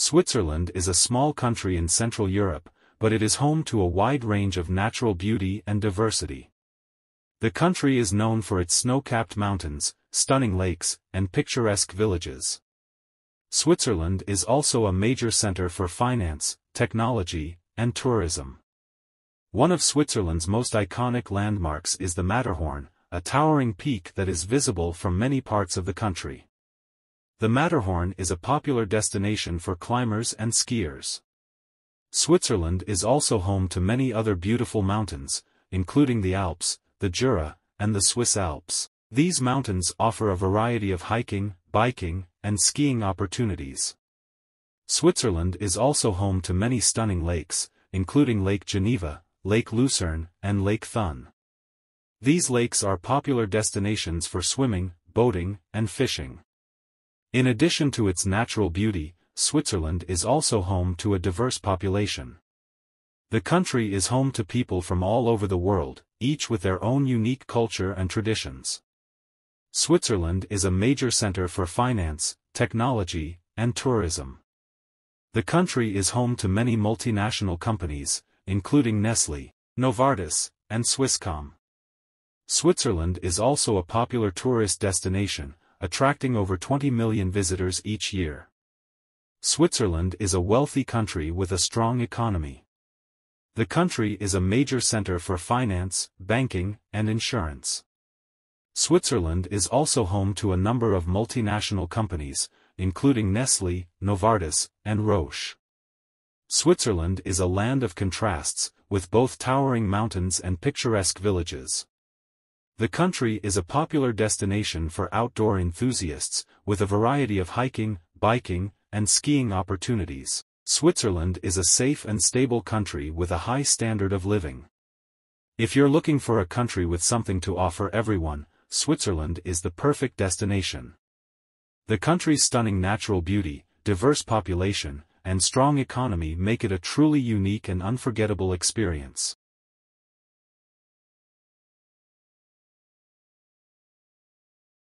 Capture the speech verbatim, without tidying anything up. Switzerland is a small country in Central Europe, but it is home to a wide range of natural beauty and diversity. The country is known for its snow-capped mountains, stunning lakes, and picturesque villages. Switzerland is also a major center for finance, technology, and tourism. One of Switzerland's most iconic landmarks is the Matterhorn, a towering peak that is visible from many parts of the country. The Matterhorn is a popular destination for climbers and skiers. Switzerland is also home to many other beautiful mountains, including the Alps, the Jura, and the Swiss Alps. These mountains offer a variety of hiking, biking, and skiing opportunities. Switzerland is also home to many stunning lakes, including Lake Geneva, Lake Lucerne, and Lake Thun. These lakes are popular destinations for swimming, boating, and fishing. In addition to its natural beauty, Switzerland is also home to a diverse population. The country is home to people from all over the world, each with their own unique culture and traditions. Switzerland is a major center for finance, technology, and tourism. The country is home to many multinational companies, including Nestlé, Novartis, and Swisscom. Switzerland is also a popular tourist destination, attracting over twenty million visitors each year. Switzerland is a wealthy country with a strong economy. The country is a major center for finance, banking, and insurance. Switzerland is also home to a number of multinational companies, including Nestlé, Novartis, and Roche. Switzerland is a land of contrasts, with both towering mountains and picturesque villages. The country is a popular destination for outdoor enthusiasts, with a variety of hiking, biking, and skiing opportunities. Switzerland is a safe and stable country with a high standard of living. If you're looking for a country with something to offer everyone, Switzerland is the perfect destination. The country's stunning natural beauty, diverse population, and strong economy make it a truly unique and unforgettable experience.